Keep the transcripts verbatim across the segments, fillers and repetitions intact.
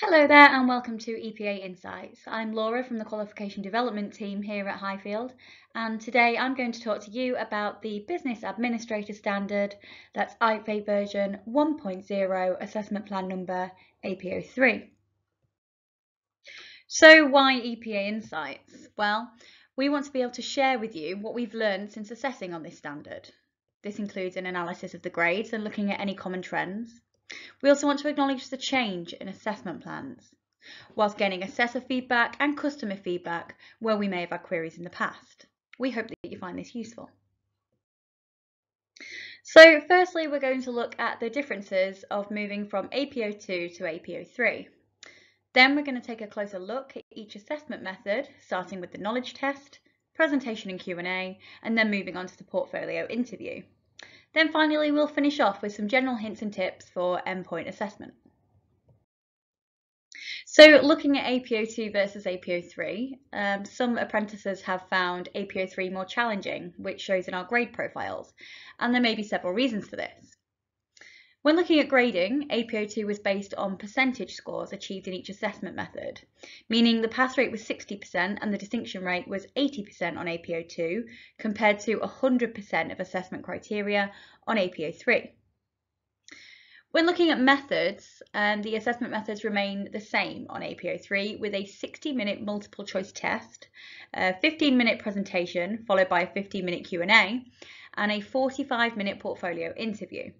Hello there and welcome to E P A Insights. I'm Laura from the Qualification Development Team here at Highfield, and today I'm going to talk to you about the Business Administrator Standard, that's I F A version one point zero, Assessment Plan Number A P O three. So why E P A Insights? Well, we want to be able to share with you what we've learned since assessing on this standard. This includes an analysis of the grades and looking at any common trends. We also want to acknowledge the change in assessment plans, whilst gaining assessor feedback and customer feedback where we may have had queries in the past. We hope that you find this useful. So firstly, we're going to look at the differences of moving from A P O two to A P O three. Then we're going to take a closer look at each assessment method, starting with the knowledge test, presentation and Q and A, and then moving on to the portfolio interview. Then finally, we'll finish off with some general hints and tips for endpoint assessment. So looking at A P O two versus A P O three, um, some apprentices have found A P O three more challenging, which shows in our grade profiles, and there may be several reasons for this. When looking at grading, A P O two was based on percentage scores achieved in each assessment method, meaning the pass rate was sixty percent and the distinction rate was eighty percent on A P O two compared to one hundred percent of assessment criteria on A P O three. When looking at methods, um, the assessment methods remain the same on A P O three with a sixty minute multiple choice test, a fifteen minute presentation followed by a fifteen minute Q and A, and a forty-five minute portfolio interview.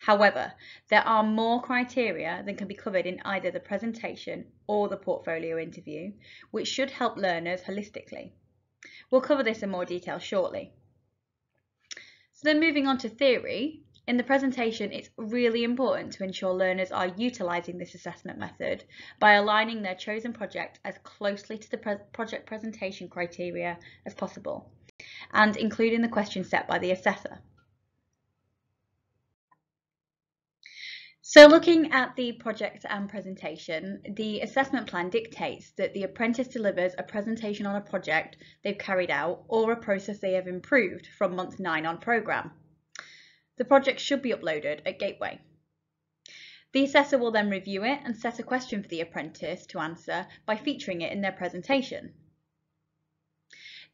However, there are more criteria than can be covered in either the presentation or the portfolio interview, which should help learners holistically. We'll cover this in more detail shortly. So then moving on to theory, in the presentation it's really important to ensure learners are utilising this assessment method by aligning their chosen project as closely to the pre- project presentation criteria as possible and including the question set by the assessor. So looking at the project and presentation, the assessment plan dictates that the apprentice delivers a presentation on a project they've carried out or a process they have improved from month nine on programme. The project should be uploaded at Gateway. The assessor will then review it and set a question for the apprentice to answer by featuring it in their presentation.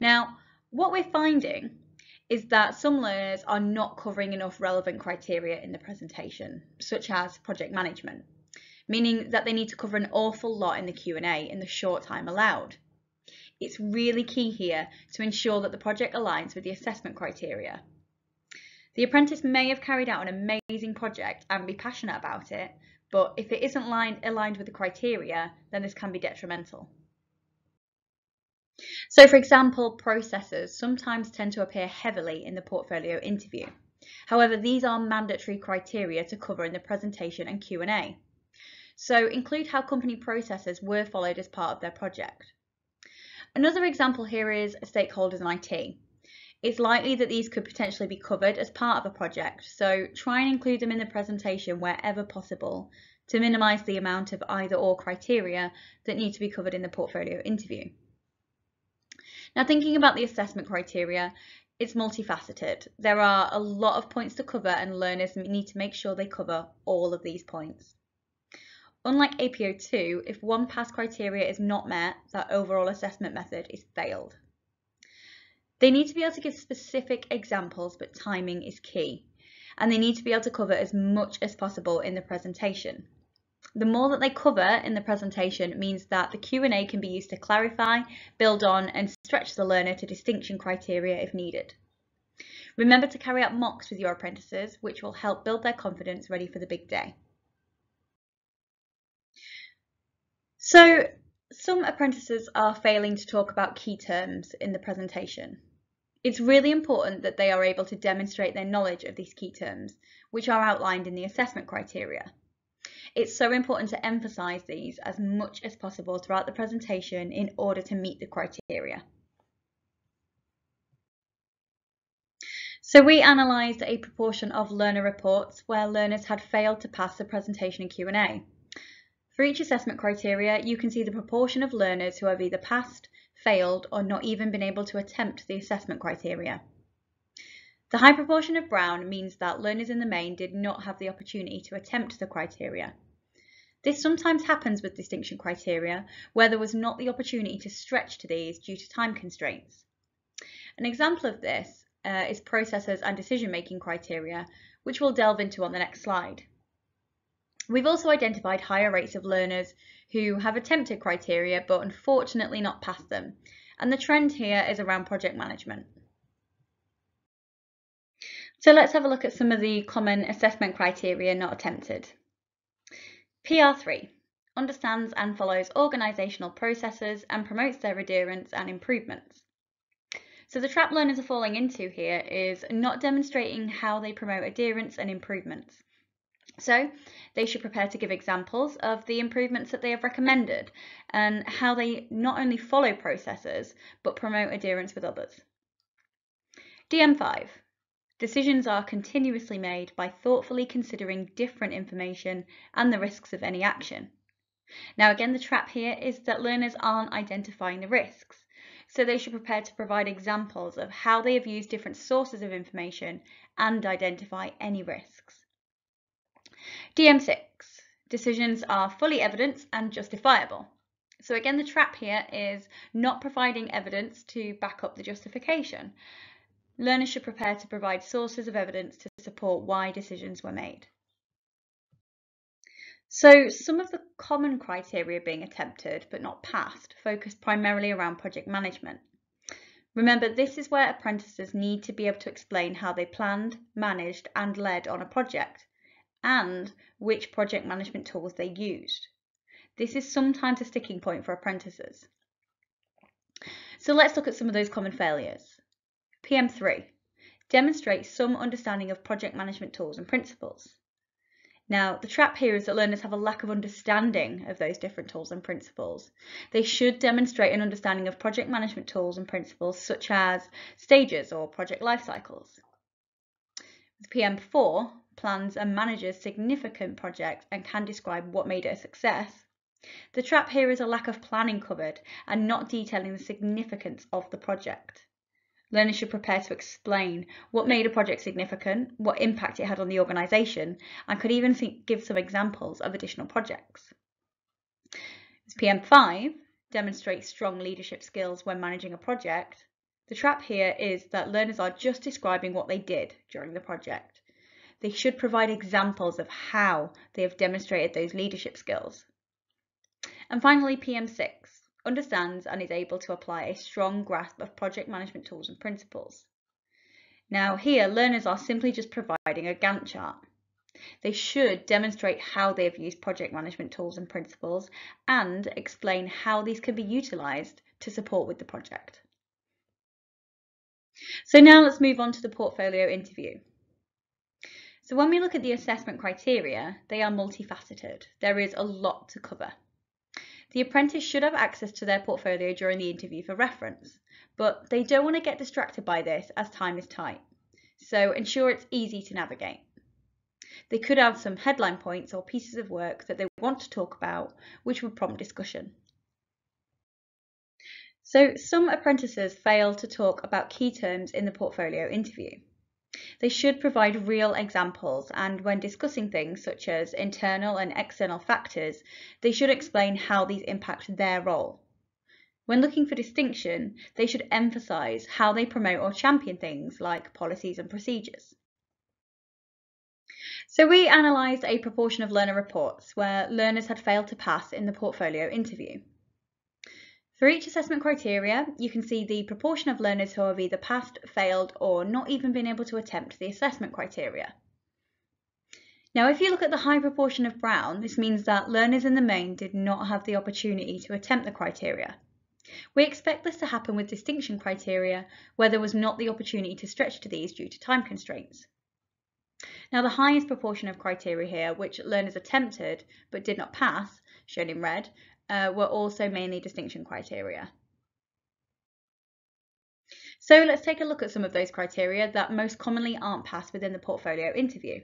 Now, what we're finding is that some learners are not covering enough relevant criteria in the presentation, such as project management, meaning that they need to cover an awful lot in the Q and A in the short time allowed. It's really key here to ensure that the project aligns with the assessment criteria. The apprentice may have carried out an amazing project and be passionate about it, but if it isn't aligned with the criteria, then this can be detrimental. So, for example, processes sometimes tend to appear heavily in the portfolio interview. However, these are mandatory criteria to cover in the presentation and Q and A. So include how company processes were followed as part of their project. Another example here is stakeholders and I T. It's likely that these could potentially be covered as part of a project, so try and include them in the presentation wherever possible to minimise the amount of either or criteria that need to be covered in the portfolio interview. Now, thinking about the assessment criteria, it's multifaceted. There are a lot of points to cover and learners need to make sure they cover all of these points. Unlike A P O two, if one pass criteria is not met, that overall assessment method is failed. They need to be able to give specific examples, but timing is key, and they need to be able to cover as much as possible in the presentation. The more that they cover in the presentation means that the Q and A can be used to clarify, build on and stretch the learner to distinction criteria if needed. Remember to carry out mocks with your apprentices, which will help build their confidence ready for the big day. So some apprentices are failing to talk about key terms in the presentation. It's really important that they are able to demonstrate their knowledge of these key terms, which are outlined in the assessment criteria. It's so important to emphasise these as much as possible throughout the presentation in order to meet the criteria. So we analysed a proportion of learner reports where learners had failed to pass the presentation and Q and A. For each assessment criteria, you can see the proportion of learners who have either passed, failed, or not even been able to attempt the assessment criteria. The high proportion of brown means that learners in the main did not have the opportunity to attempt the criteria. This sometimes happens with distinction criteria where there was not the opportunity to stretch to these due to time constraints. An example of this uh, is processes and decision-making criteria, which we'll delve into on the next slide. We've also identified higher rates of learners who have attempted criteria but unfortunately not passed them, and the trend here is around project management. So let's have a look at some of the common assessment criteria not attempted. P R three understands and follows organisational processes and promotes their adherence and improvements. So the trap learners are falling into here is not demonstrating how they promote adherence and improvements. So they should prepare to give examples of the improvements that they have recommended and how they not only follow processes, but promote adherence with others. D M five, decisions are continuously made by thoughtfully considering different information and the risks of any action. Now, again, the trap here is that learners aren't identifying the risks. So they should prepare to provide examples of how they have used different sources of information and identify any risks. D M six, decisions are fully evidenced and justifiable. So again, the trap here is not providing evidence to back up the justification. Learners should prepare to provide sources of evidence to support why decisions were made. So some of the common criteria being attempted but not passed focus primarily around project management. Remember, this is where apprentices need to be able to explain how they planned, managed and led on a project, and which project management tools they used. This is sometimes a sticking point for apprentices. So let's look at some of those common failures. P M three, demonstrate some understanding of project management tools and principles. Now, the trap here is that learners have a lack of understanding of those different tools and principles. They should demonstrate an understanding of project management tools and principles such as stages or project life cycles. With P M four, plans and manages significant projects and can describe what made it a success. The trap here is a lack of planning covered and not detailing the significance of the project. Learners should prepare to explain what made a project significant, what impact it had on the organisation, and could even give some examples of additional projects. P M five demonstrates strong leadership skills when managing a project. The trap here is that learners are just describing what they did during the project. They should provide examples of how they have demonstrated those leadership skills. And finally, P M six understands and is able to apply a strong grasp of project management tools and principles. Now here, learners are simply just providing a Gantt chart. They should demonstrate how they have used project management tools and principles and explain how these can be utilised to support with the project. So now let's move on to the portfolio interview. So when we look at the assessment criteria, they are multifaceted. There is a lot to cover. The apprentice should have access to their portfolio during the interview for reference, but they don't want to get distracted by this as time is tight. So ensure it's easy to navigate. They could have some headline points or pieces of work that they want to talk about, which would prompt discussion. So some apprentices fail to talk about key terms in the portfolio interview. They should provide real examples, and when discussing things such as internal and external factors, they should explain how these impact their role. When looking for distinction, they should emphasise how they promote or champion things like policies and procedures. So we analysed a proportion of learner reports where learners had failed to pass in the portfolio interview. For each assessment criteria, you can see the proportion of learners who have either passed, failed, or not even been able to attempt the assessment criteria. Now, if you look at the high proportion of brown, this means that learners in the main did not have the opportunity to attempt the criteria. We expect this to happen with distinction criteria, where there was not the opportunity to stretch to these due to time constraints. Now, the highest proportion of criteria here, which learners attempted but did not pass, shown in red, Uh, were also mainly distinction criteria. So let's take a look at some of those criteria that most commonly aren't passed within the portfolio interview.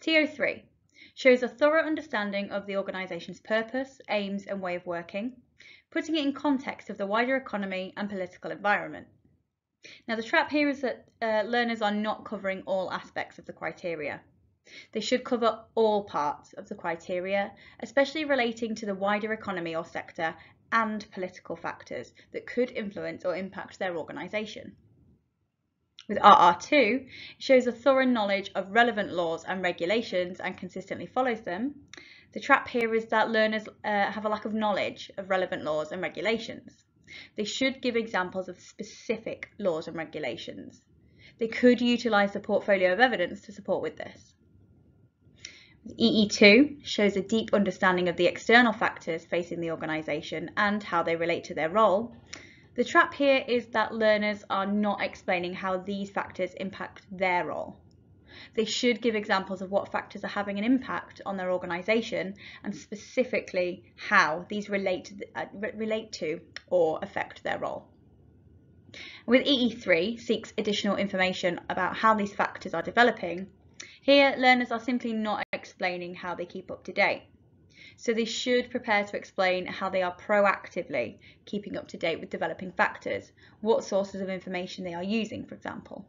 T O three shows a thorough understanding of the organisation's purpose, aims and way of working, putting it in context of the wider economy and political environment. Now the trap here is that uh, learners are not covering all aspects of the criteria. They should cover all parts of the criteria, especially relating to the wider economy or sector and political factors that could influence or impact their organisation. With R R two, it shows a thorough knowledge of relevant laws and regulations and consistently follows them. The trap here is that learners uh, have a lack of knowledge of relevant laws and regulations. They should give examples of specific laws and regulations. They could utilise the portfolio of evidence to support with this. E E two shows a deep understanding of the external factors facing the organisation and how they relate to their role. The trap here is that learners are not explaining how these factors impact their role. They should give examples of what factors are having an impact on their organisation and specifically how these relate to, uh, relate to or affect their role. With E E three seeks additional information about how these factors are developing. Here, learners are simply not explaining how they keep up to date. So they should prepare to explain how they are proactively keeping up to date with developing factors, what sources of information they are using, for example.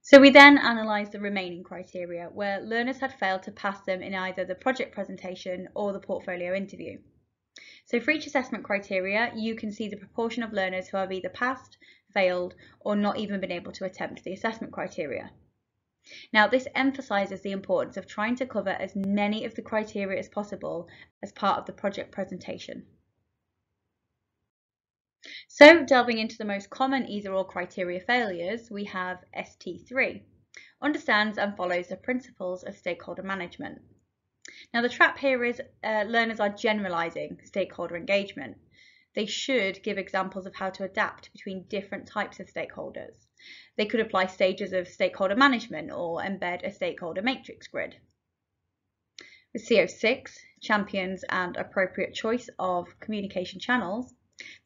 So we then analyse the remaining criteria where learners had failed to pass them in either the project presentation or the portfolio interview. So for each assessment criteria, you can see the proportion of learners who have either passed, failed, or not even been able to attempt the assessment criteria. Now, this emphasises the importance of trying to cover as many of the criteria as possible as part of the project presentation. So, delving into the most common either-or criteria failures, we have S T three, understands and follows the principles of stakeholder management. Now, the trap here is uh, learners are generalising stakeholder engagement. They should give examples of how to adapt between different types of stakeholders. They could apply stages of stakeholder management or embed a stakeholder matrix grid. With C O six, champions and appropriate choice of communication channels,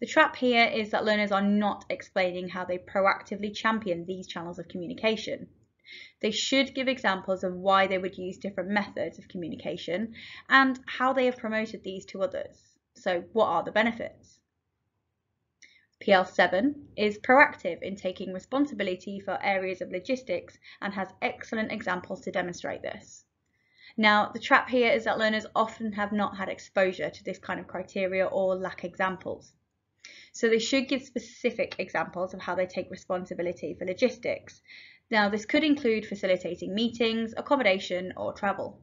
the trap here is that learners are not explaining how they proactively champion these channels of communication. They should give examples of why they would use different methods of communication and how they have promoted these to others. So, what are the benefits? P L seven is proactive in taking responsibility for areas of logistics and has excellent examples to demonstrate this. Now, the trap here is that learners often have not had exposure to this kind of criteria or lack examples. So they should give specific examples of how they take responsibility for logistics. Now, this could include facilitating meetings, accommodation, or travel.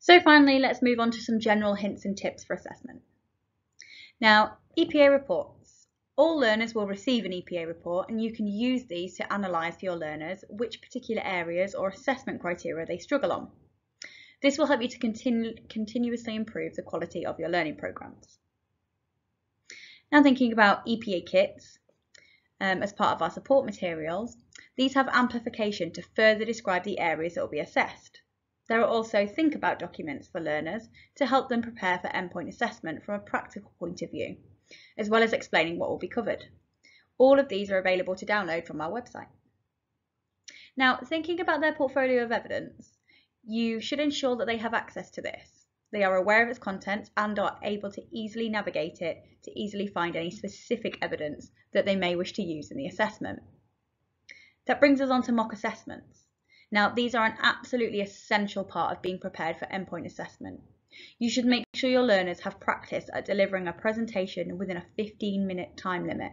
So finally, let's move on to some general hints and tips for assessment. Now, E P A reports. All learners will receive an E P A report and you can use these to analyse for your learners which particular areas or assessment criteria they struggle on. This will help you to continu continuously improve the quality of your learning programmes. Now thinking about E P A kits um, as part of our support materials, these have amplification to further describe the areas that will be assessed. There are also think about documents for learners to help them prepare for endpoint assessment from a practical point of view, as well as explaining what will be covered. All of these are available to download from our website. Now, thinking about their portfolio of evidence, you should ensure that they have access to this. They are aware of its contents and are able to easily navigate it to easily find any specific evidence that they may wish to use in the assessment. That brings us on to mock assessments. Now, these are an absolutely essential part of being prepared for endpoint assessment. You should make sure your learners have practice at delivering a presentation within a fifteen minute time limit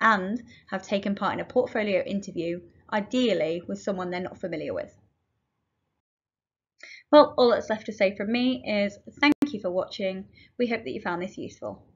and have taken part in a portfolio interview, ideally with someone they're not familiar with. Well, all that's left to say from me is thank you for watching. We hope that you found this useful.